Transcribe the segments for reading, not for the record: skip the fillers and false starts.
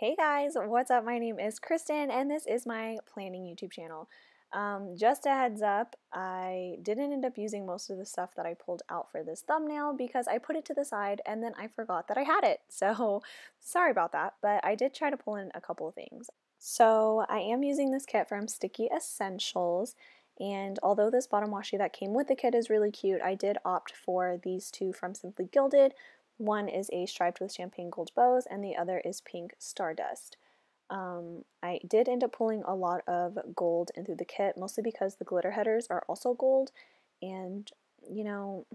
Hey guys, what's up? My name is Kristen and this is my planning YouTube channel. Just a heads up, I didn't end up using most of the stuff that I pulled out for this thumbnail because I put it to the side and then I forgot that I had it. So sorry about that, but I did try to pull in a couple of things. So I am using this kit from Sticky Essentials, and although this bottom washi that came with the kit is really cute, I did opt for these two from Simply Gilded. One is a striped with champagne gold bows and the other is pink stardust. I did end up pulling a lot of gold into the kit, mostly because the glitter headers are also gold, and you know,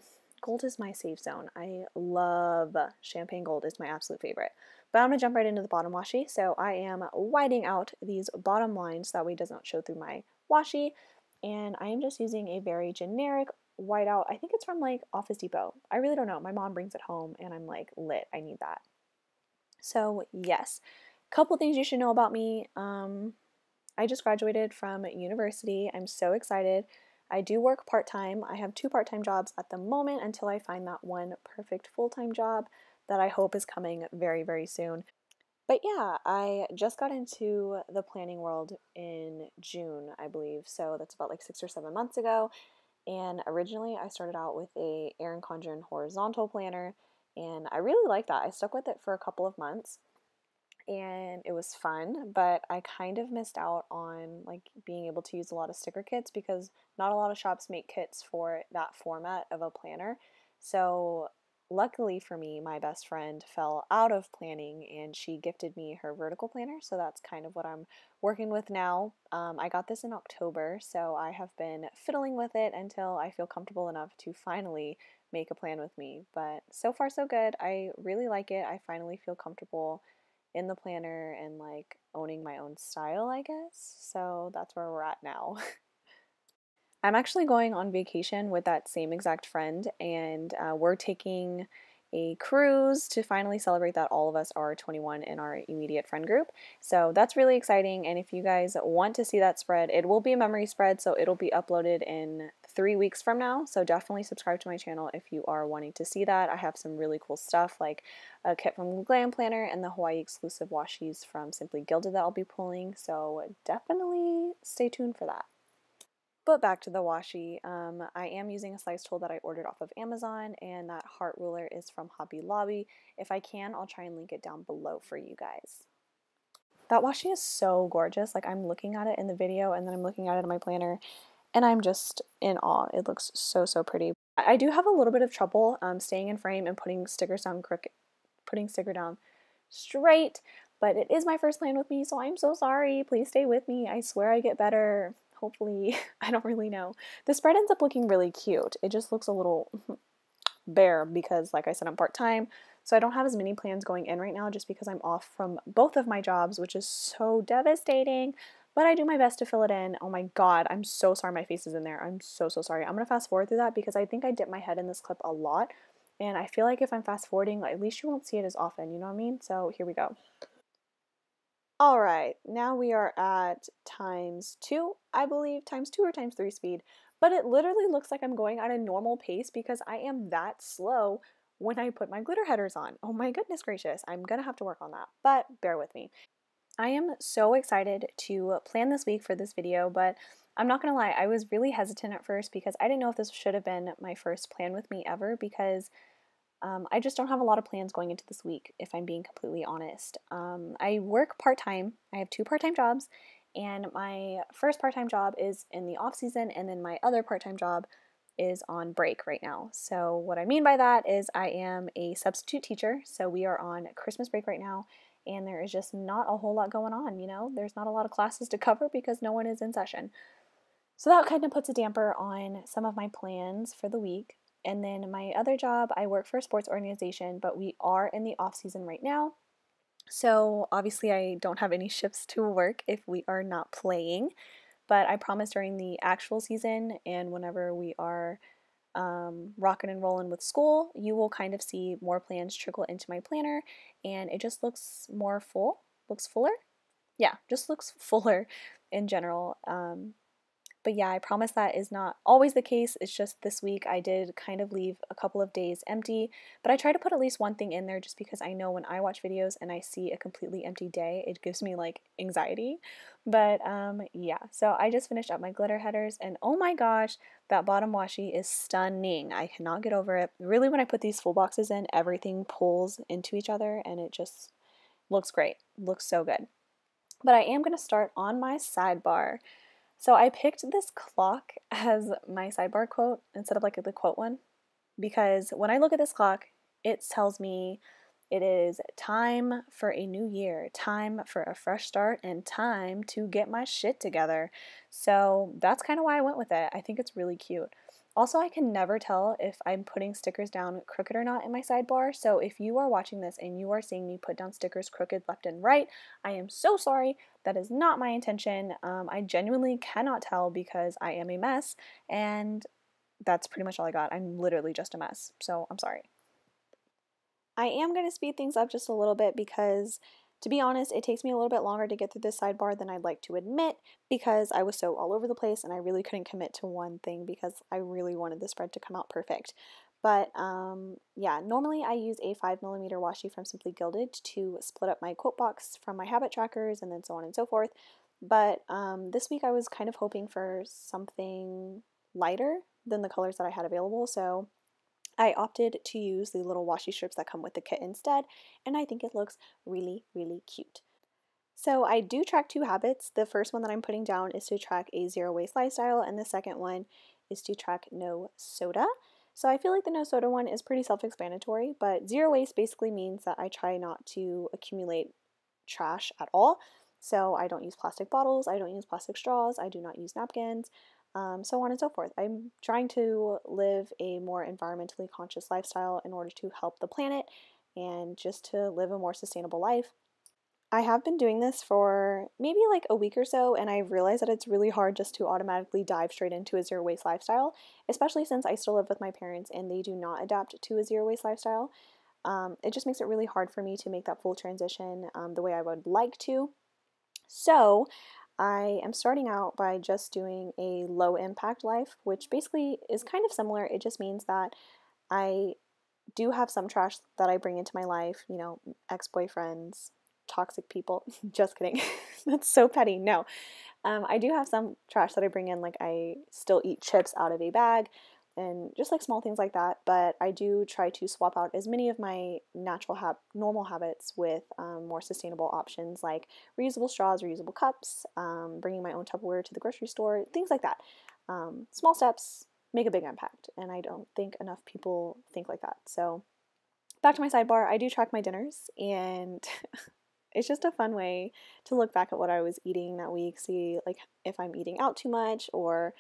gold is my safe zone. I love champagne gold, it's my absolute favorite. But I'm gonna jump right into the bottom washi. So I am whiting out these bottom lines so that way it does not show through my washi, and I am just using a very generic whiteout. I think it's from like Office Depot. I really don't know. My mom brings it home and I'm like, lit, I need that. So yes, couple things you should know about me. I just graduated from university. I'm so excited. I do work part-time. I have two part-time jobs at the moment until I find that one perfect full-time job that I hope is coming very, very soon. But yeah, I just got into the planning world in June, I believe. So that's about like 6 or 7 months ago. And originally I started out with a Erin Condren horizontal planner, and I really liked that. I stuck with it for a couple of months and it was fun, but I kind of missed out on like being able to use a lot of sticker kits because not a lot of shops make kits for that format of a planner. So luckily for me, my best friend fell out of planning and she gifted me her vertical planner. So that's kind of what I'm working with now. I got this in October, so I have been fiddling with it until I feel comfortable enough to finally make a plan with me. But so far so good. I really like it. I finally feel comfortable in the planner and like owning my own style, I guess. So that's where we're at now. I'm actually going on vacation with that same exact friend, and we're taking a cruise to finally celebrate that all of us are 21 in our immediate friend group. So that's really exciting, and if you guys want to see that spread, it will be a memory spread, so it'll be uploaded in 3 weeks from now. So definitely subscribe to my channel if you are wanting to see that. I have some really cool stuff like a kit from the Glam Planner and the Hawaii exclusive washis from Simply Gilded that I'll be pulling, so definitely stay tuned for that. But back to the washi, I am using a slice tool that I ordered off of Amazon, and that heart ruler is from Hobby Lobby. If I can, I'll try and link it down below for you guys. That washi is so gorgeous. Like, I'm looking at it in the video and then I'm looking at it in my planner and I'm just in awe. It looks so, so pretty. I do have a little bit of trouble staying in frame and putting sticker down straight, but it is my first plan with me, so I'm so sorry. Please stay with me. I swear I get better. Hopefully, I don't really know. The spread ends up looking really cute. It just looks a little bare because, like I said, I'm part-time, so I don't have as many plans going in right now just because I'm off from both of my jobs, which is so devastating, but I do my best to fill it in. Oh my god, I'm so sorry my face is in there. I'm so, so sorry. I'm gonna fast forward through that because I think I dip my head in this clip a lot, and I feel like if I'm fast forwarding, at least you won't see it as often, you know what I mean? So here we go. All right, now we are at times 2, I believe, times 2 or times 3 speed, but it literally looks like I'm going at a normal pace because I am that slow when I put my glitter headers on. Oh my goodness gracious, I'm gonna have to work on that, but bear with me. I am so excited to plan this week for this video, but I'm not gonna lie, I was really hesitant at first because I didn't know if this should have been my first plan with me ever because I just don't have a lot of plans going into this week, if I'm being completely honest. I work part-time. I have two part-time jobs, and my first part-time job is in the off-season, and then my other part-time job is on break right now. So what I mean by that is I am a substitute teacher, so we are on Christmas break right now, and there is just not a whole lot going on, you know? There's not a lot of classes to cover because no one is in session. So that kind of puts a damper on some of my plans for the week. And then my other job, I work for a sports organization, but we are in the off season right now. So obviously I don't have any shifts to work if we are not playing, but I promise during the actual season and whenever we are rocking and rolling with school, you will kind of see more plans trickle into my planner, and it just looks more full, looks fuller. Yeah, just looks fuller in general. But yeah, I promise that is not always the case. It's just this week I did kind of leave a couple of days empty, but I try to put at least one thing in there just because I know when I watch videos and I see a completely empty day, it gives me like anxiety. But yeah, so I just finished up my glitter headers, and oh my gosh, that bottom washi is stunning. I cannot get over it. Really, when I put these full boxes in, everything pulls into each other and it just looks great. Looks so good. But I am going to start on my sidebar. So I picked this clock as my sidebar quote instead of like the quote one, because when I look at this clock, it tells me it is time for a new year, time for a fresh start, and time to get my shit together. So that's kind of why I went with it. I think it's really cute. Also, I can never tell if I'm putting stickers down crooked or not in my sidebar, so if you are watching this and you are seeing me put down stickers crooked left and right, I am so sorry. That is not my intention. I genuinely cannot tell because I am a mess, and that's pretty much all I got. I'm literally just a mess, so I'm sorry. I am going to speed things up just a little bit because, to be honest, it takes me a little bit longer to get through this sidebar than I'd like to admit because I was so all over the place and I really couldn't commit to one thing because I really wanted the spread to come out perfect. But yeah, normally I use a 5mm washi from Simply Gilded to split up my quote box from my habit trackers and then so on and so forth. But this week I was kind of hoping for something lighter than the colors that I had available, so I opted to use the little washi strips that come with the kit instead, and I think it looks really, really cute. So I do track two habits. The first one that I'm putting down is to track a zero waste lifestyle, and the second one is to track no soda. So I feel like the no soda one is pretty self-explanatory, but zero waste basically means that I try not to accumulate trash at all. So I don't use plastic bottles, I don't use plastic straws, I do not use napkins. So on and so forth. I'm trying to live a more environmentally conscious lifestyle in order to help the planet and just to live a more sustainable life. I have been doing this for maybe like a week or so, and I realized that it's really hard just to automatically dive straight into a zero waste lifestyle, especially since I still live with my parents and they do not adapt to a zero waste lifestyle. It just makes it really hard for me to make that full transition the way I would like to. So I am starting out by just doing a low impact life, which basically is kind of similar. It just means that I do have some trash that I bring into my life, you know, ex-boyfriends, toxic people, just kidding, that's so petty, no. I do have some trash that I bring in, like I still eat chips out of a bag and just like small things like that, but I do try to swap out as many of my natural normal habits with more sustainable options like reusable straws, reusable cups, bringing my own Tupperware to the grocery store, things like that. Small steps make a big impact, and I don't think enough people think like that. So back to my sidebar, I do track my dinners, and it's just a fun way to look back at what I was eating that week, see like if I'm eating out too much, or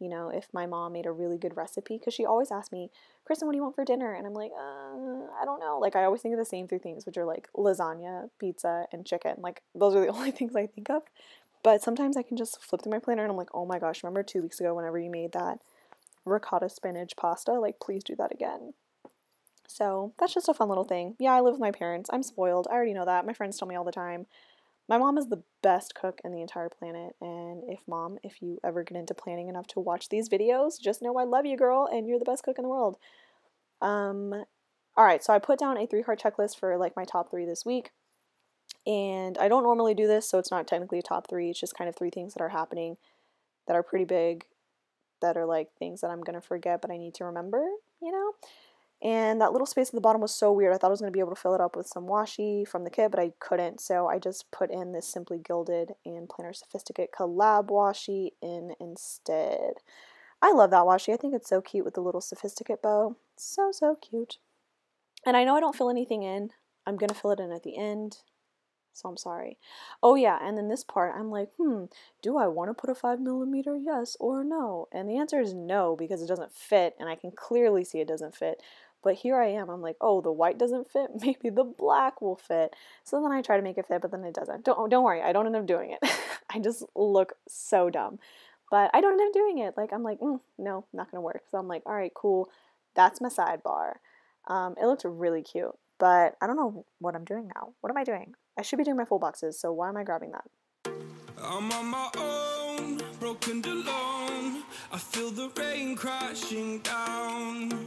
you know, if my mom made a really good recipe, because she always asked me, Kristen, what do you want for dinner? And I'm like, I don't know. Like, I always think of the same three things, which are like lasagna, pizza, and chicken. Like, those are the only things I think of. But sometimes I can just flip through my planner and I'm like, oh my gosh, remember 2 weeks ago whenever you made that ricotta spinach pasta? Like, please do that again. So that's just a fun little thing. Yeah, I live with my parents. I'm spoiled. I already know that. My friends tell me all the time. My mom is the best cook in the entire planet, and if mom, if you ever get into planning enough to watch these videos, just know I love you, girl, and you're the best cook in the world. All right, so I put down a 3-heart checklist for like my top 3 this week, and I don't normally do this, so it's not technically a top 3. It's just kind of 3 things that are happening that are pretty big, that are like things that I'm going to forget, but I need to remember, you know? And that little space at the bottom was so weird. I thought I was going to be able to fill it up with some washi from the kit, but I couldn't. So I just put in this Simply Gilded and Planner Sophisticate collab washi in instead. I love that washi. I think it's so cute with the little Sophisticate bow. So, so cute. And I know I don't fill anything in. I'm going to fill it in at the end. So I'm sorry. Oh yeah, and then this part, I'm like, do I want to put a 5mm yes or no? And the answer is no, because it doesn't fit, and I can clearly see it doesn't fit. But here I am, I'm like, oh, the white doesn't fit, maybe the black will fit. So then I try to make it fit, but then it doesn't. Don't worry, I don't end up doing it. I just look so dumb. But I don't end up doing it. Like, I'm like, no, not gonna work. So I'm like, all right, cool, that's my sidebar. It looked really cute, but I don't know what I'm doing now. What am I doing? I should be doing my full boxes, so why am I grabbing that? I'm on my own, broken alone. I feel the rain crashing down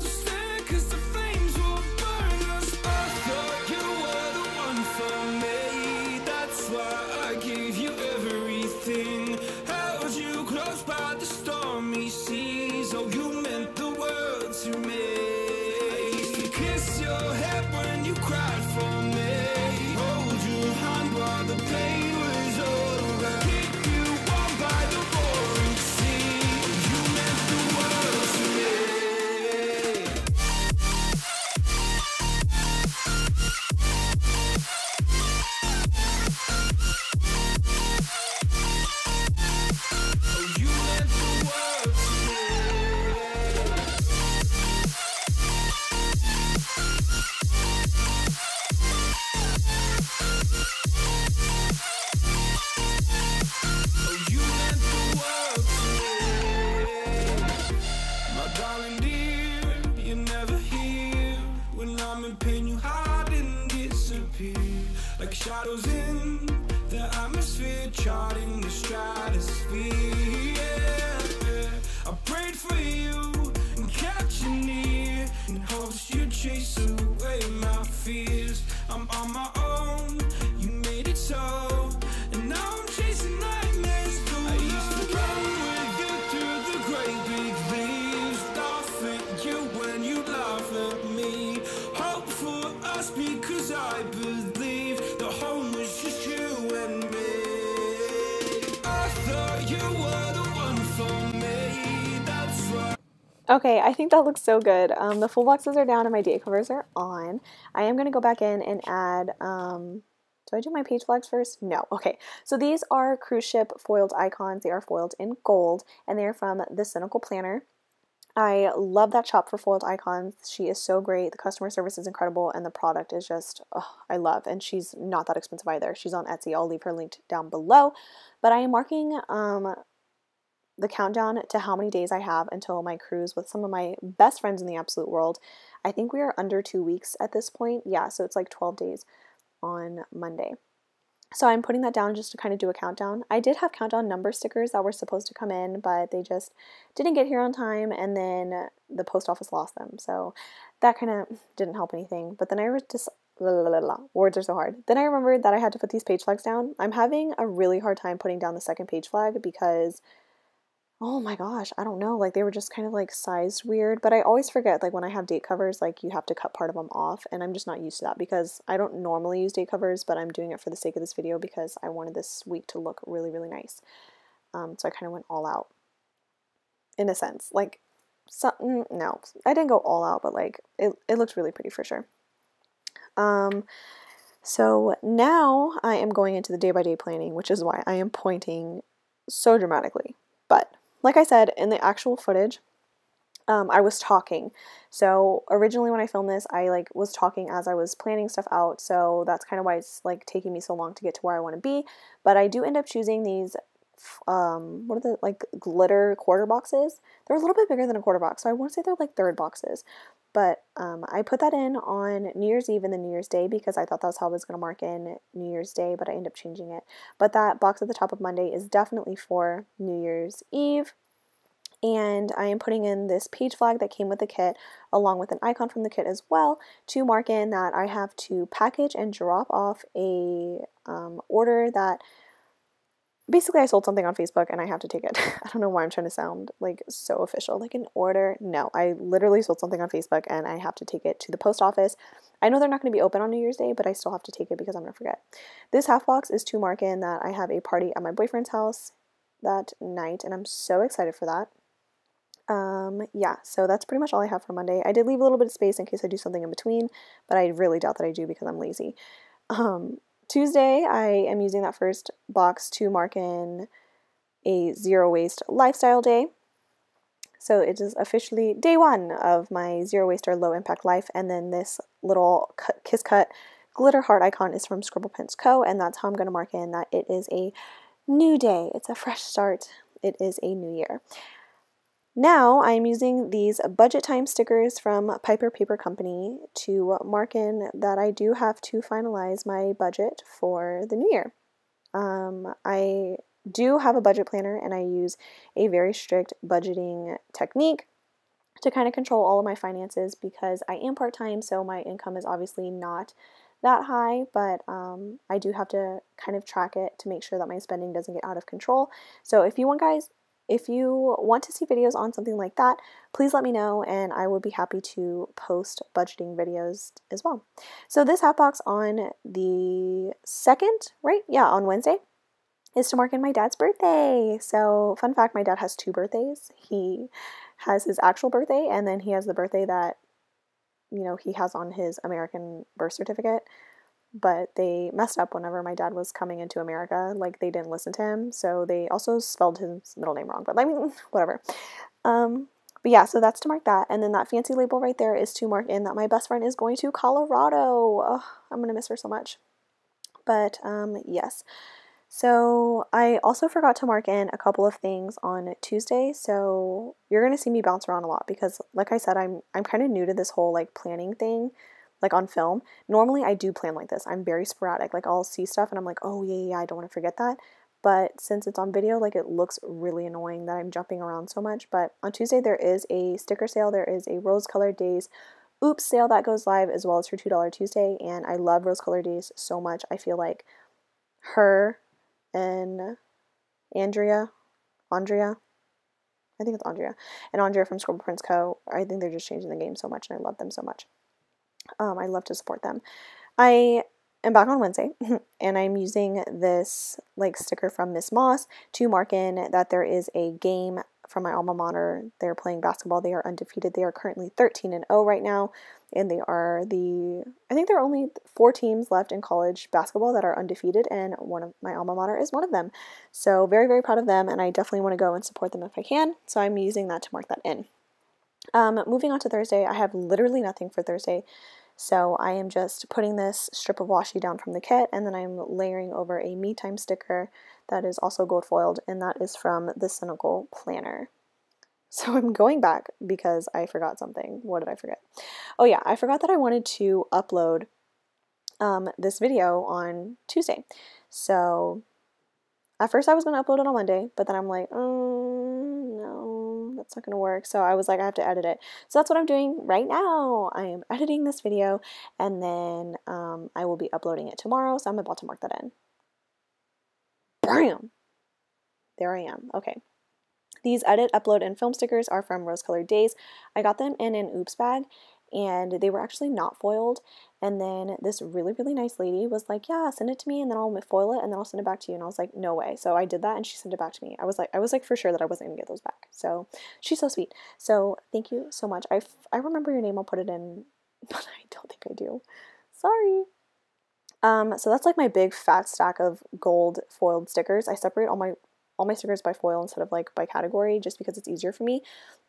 Just stare, cause the flames will burn us. I thought you were the one for me, that's why I gave you everything. Held you close by the stormy seas. Oh, you meant the world to me. I used to kiss your head when you cried for me. Hold your hand while the pain was over. Keep you warm by the roaring sea. You meant the world to me. Oh, you meant the world to me. Oh, you meant the world to me. My darling dear, you're never here. When I'm in pain, you hide and disappear. Like shadows in the atmosphere, charting the stratosphere. I prayed for you and kept you near, in hopes you'd chase away my fears. I'm on my own, you made it so, and now I'm chasing nightmares through. I used to run with you through the great big leaves, laugh at you when you laugh at me. Hope for us because I believe the home was just you and me. I thought you were the one for me, that's why. Okay, I think that looks so good. The full boxes are down and my date covers are on. I am going to go back in and add, do I do my page flags first? No. Okay, so these are cruise ship foiled icons. They are foiled in gold and they are from The Cynical Planner. I love that shop for foiled icons. She is so great. The customer service is incredible and the product is just, oh, I love. And she's not that expensive either. She's on Etsy. I'll leave her linked down below. But I am marking the countdown to how many days I have until my cruise with some of my best friends in the absolute world. I think we are under 2 weeks at this point. Yeah, so it's like 12 days on Monday. So I'm putting that down just to kind of do a countdown. I did have countdown number stickers that were supposed to come in, but they just didn't get here on time, and then the post office lost them. So that kind of didn't help anything. But then I just, words are so hard. Then I remembered that I had to put these page flags down. I'm having a really hard time putting down the second page flag because, oh my gosh, I don't know, like they were just kind of like sized weird, but I always forget, like when I have date covers, like you have to cut part of them off, and I'm just not used to that because I don't normally use date covers, but I'm doing it for the sake of this video because I wanted this week to look really, really nice. So I kind of went all out in a sense, like something, no, I didn't go all out, but like it looked really pretty for sure. So now I am going into the day-by-day planning, which is why I am pointing so dramatically, but like I said, in the actual footage, I was talking. So originally when I filmed this, I like was talking as I was planning stuff out. So that's kind of why it's like taking me so long to get to where I want to be. But I do end up choosing these, what are the like glitter quarter boxes? They're a little bit bigger than a quarter box. So I want to say they're like third boxes. But I put that in on New Year's Eve and then New Year's Day because I thought that's how I was going to mark in New Year's Day, but I ended up changing it. But that box at the top of Monday is definitely for New Year's Eve. And I am putting in this page flag that came with the kit along with an icon from the kit as well to mark in that I have to package and drop off a order that basically I sold something on Facebook and I have to take it. I don't know why I'm trying to sound like so official, like an order. No, I literally sold something on Facebook and I have to take it to the post office. I know they're not going to be open on New Year's Day, but I still have to take it because I'm going to forget. This half box is to mark in that I have a party at my boyfriend's house that night and I'm so excited for that. Yeah, so that's pretty much all I have for Monday. I did leave a little bit of space in case I do something in between, but I really doubt that I do because I'm lazy. Tuesday, I am using that first box to mark in a zero waste lifestyle day. So it is officially day one of my zero waste or low impact life. And then this little kiss cut glitter heart icon is from Scribble Prints Co. And that's how I'm going to mark in that it is a new day. It's a fresh start. It is a new year. Now I'm using these budget time stickers from Piper Paper Company to mark in that I do have to finalize my budget for the new year. I do have a budget planner and I use a very strict budgeting technique to kind of control all of my finances because I am part-time, so my income is obviously not that high, but I do have to kind of track it to make sure that my spending doesn't get out of control. So if you want to see videos on something like that, please let me know and I will be happy to post budgeting videos as well. So this hat box on the 2nd, right? Yeah, on Wednesday, is to mark in my dad's birthday. So fun fact, my dad has two birthdays. He has his actual birthday and then he has the birthday that, you know, he has on his American birth certificate. But they messed up whenever my dad was coming into America, like they didn't listen to him, so they also spelled his middle name wrong, but I mean, whatever. But yeah, so that's to mark that, and then that fancy label right there is to mark in that my best friend is going to Colorado. Oh, I'm gonna miss her so much. But yes, so I also forgot to mark in a couple of things on Tuesday, so you're gonna see me bounce around a lot because, like I said, I'm kind of new to this whole like planning thing. Like on film, normally I do plan like this. I'm very sporadic. Like I'll see stuff and I'm like, oh yeah, I don't want to forget that. But since it's on video, like it looks really annoying that I'm jumping around so much. But on Tuesday there is a sticker sale. There is a Rose Colored Days Oops sale that goes live as well as her $2 Tuesday. And I love Rose Colored Days so much. I feel like her and Andrea. I think it's Andrea. And Andrea from Scribble Prints Co. I think they're just changing the game so much and I love them so much. I love to support them. I am back on Wednesday and I'm using this like sticker from Miss Moss to mark in that there is a game from my alma mater. They're playing basketball. They are undefeated. They are currently 13-0 right now. And they are I think there are only 4 teams left in college basketball that are undefeated. And one of my alma mater is one of them. So very, very proud of them. And I definitely want to go and support them if I can. So I'm using that to mark that in. Moving on to Thursday, I have literally nothing for Thursday, so I am just putting this strip of washi down from the kit, and then I'm layering over a Me Time sticker that is also gold foiled, and that is from The Cynical Planner. So I'm going back because I forgot something. What did I forget? Oh yeah, I forgot that I wanted to upload this video on Tuesday. So at first I was going to upload it on Monday, but then I'm like, it's not going to work. So I was like, I have to edit it. So that's what I'm doing right now. I am editing this video and then I will be uploading it tomorrow. So I'm about to mark that in. Bam! There I am. Okay. These edit, upload, and film stickers are from Rose Colored Days. I got them in an Oops bag and they were actually not foiled. And then this really, really nice lady was like, yeah, send it to me and then I'll foil it and then I'll send it back to you. And I was like, no way. So I did that and she sent it back to me. I was like for sure that I wasn't gonna get those back. So she's so sweet. So thank you so much. I remember your name, I'll put it in, but I don't think I do. Sorry. So that's like my big fat stack of gold foiled stickers. I separate all my stickers by foil instead of like by category just because it's easier for me.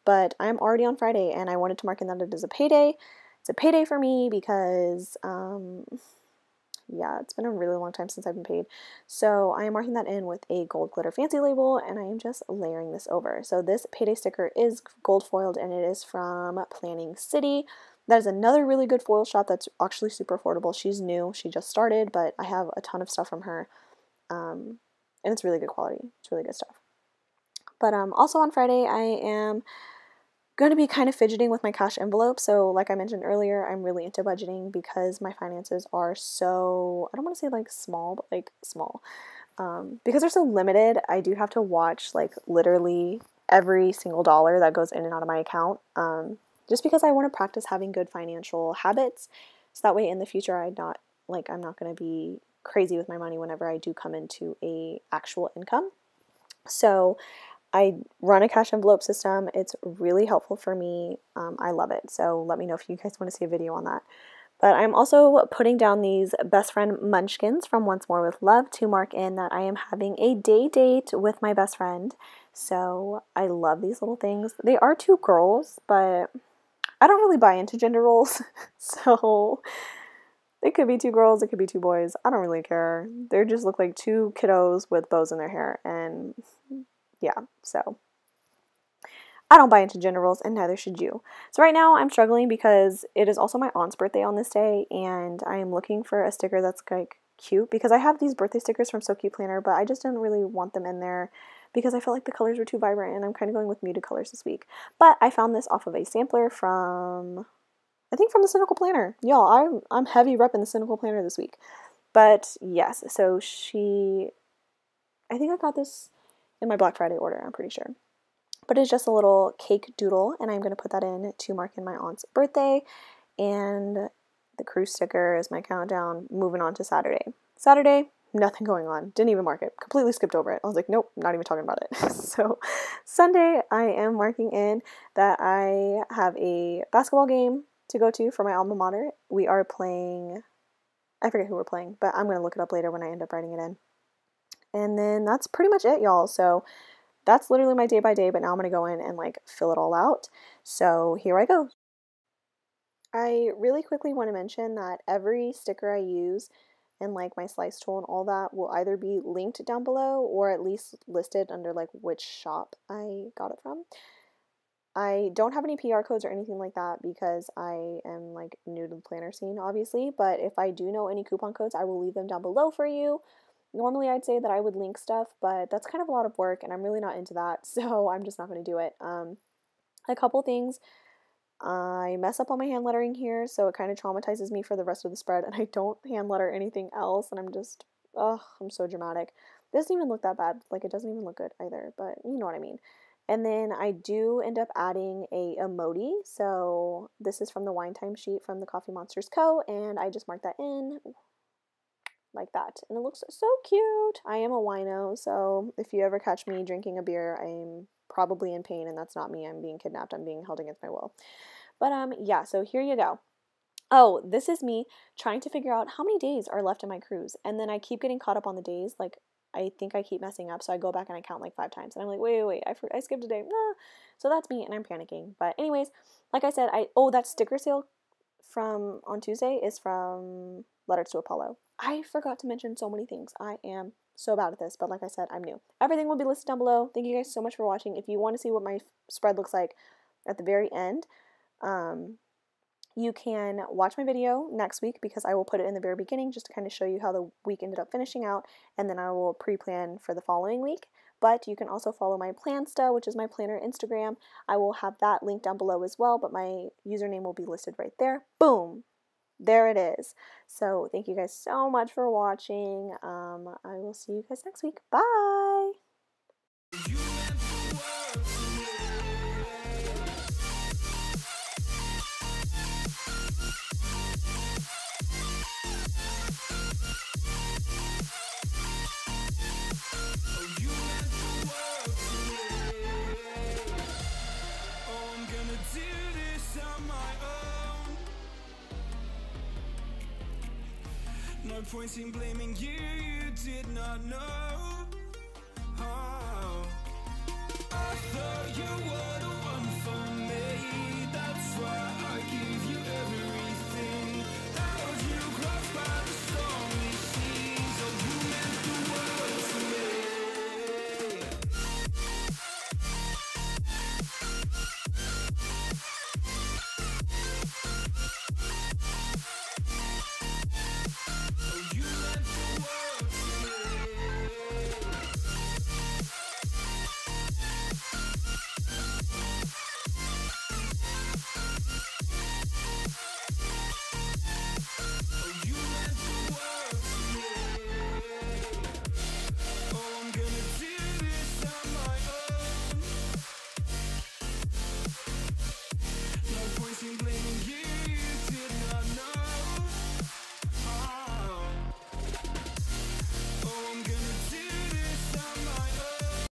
But I'm already on Friday and I wanted to mark in that it is a payday. It's a payday for me because, yeah, it's been a really long time since I've been paid. So I am marking that in with a gold glitter fancy label and I am just layering this over. So this payday sticker is gold foiled and it is from Planning City. That is another really good foil shop that's actually super affordable. She's new. She just started, but I have a ton of stuff from her. And it's really good quality. It's really good stuff. But also on Friday, I am going to be kind of fidgeting with my cash envelope. So like I mentioned earlier, I'm really into budgeting because my finances are so, I don't want to say like small, but like small. Because they're so limited, I do have to watch like literally every single dollar that goes in and out of my account. Just because I want to practice having good financial habits. So that way in the future, I'm not going to be crazy with my money whenever I do come into a actual income. So I run a cash envelope system. It's really helpful for me. I love it. So let me know if you guys want to see a video on that. But I'm also putting down these best friend munchkins from Once More With Love to mark in that I am having a day date with my best friend. So I love these little things. They are two girls, but I don't really buy into gender roles. So It could be two girls, it could be two boys. I don't really care. They just look like two kiddos with bows in their hair. And yeah, so I don't buy into gender roles, and neither should you. So right now I'm struggling because it is also my aunt's birthday on this day, and I am looking for a sticker that's like cute, because I have these birthday stickers from So Cute Planner, but I just didn't really want them in there because I felt like the colors were too vibrant, and I'm kind of going with muted colors this week. But I found this off of a sampler from, I think, from The Cynical Planner. Y'all, I'm heavy repping The Cynical Planner this week. But yes, so she, I think I got this in my Black Friday order, I'm pretty sure. But it's just a little cake doodle, and I'm going to put that in to mark in my aunt's birthday. And the cruise sticker is my countdown, moving on to Saturday. Saturday, nothing going on. Didn't even mark it. Completely skipped over it. I was like, nope, not even talking about it. So Sunday, I am marking in that I have a basketball game to go to for my alma mater. We are playing, I forget who we're playing, but I'm going to look it up later when I end up writing it in. And then that's pretty much it, y'all. So that's literally my day by day, but now I'm going to go in and like fill it all out. So here I go. I really quickly want to mention that every sticker I use and like my slice tool and all that will either be linked down below or at least listed under like which shop I got it from. I don't have any PR codes or anything like that because I am like new to the planner scene, obviously, but if I do know any coupon codes, I will leave them down below for you. Normally I'd say that I would link stuff, but that's kind of a lot of work and I'm really not into that, so I'm just not going to do it. A couple things, I mess up on my hand lettering here, so it kind of traumatizes me for the rest of the spread, and I don't hand letter anything else, and I'm just, ugh, I'm so dramatic. It doesn't even look that bad, like it doesn't even look good either, but you know what I mean. And then I do end up adding a emoji, so this is from the Wine Time sheet from the Coffee Monsters Co., and I just marked that in. Like that, and it looks so cute. I am a wino, so if you ever catch me drinking a beer, I'm probably in pain, and that's not me. I'm being kidnapped. I'm being held against my will. But yeah, so here you go. Oh, this is me trying to figure out how many days are left in my cruise, and then I keep getting caught up on the days. Like, I think I keep messing up, so I go back and I count like 5 times, and I'm like, wait, I skipped a day. Ah. So that's me, and I'm panicking. But anyways, like I said, oh, that sticker sale from on Tuesday is from Letters to Apollo. I forgot to mention so many things. I am so bad at this, but like I said, I'm new. Everything will be listed down below. Thank you guys so much for watching. If you want to see what my spread looks like at the very end, you can watch my video next week because I will put it in the very beginning just to kind of show you how the week ended up finishing out, and then I will pre-plan for the following week. But you can also follow my Plansta, which is my planner Instagram. I will have that linked down below as well, but my username will be listed right there. Boom! There it is. So thank you guys so much for watching. I will see you guys next week. Bye. No point in blaming you, you did not know how. I thought you were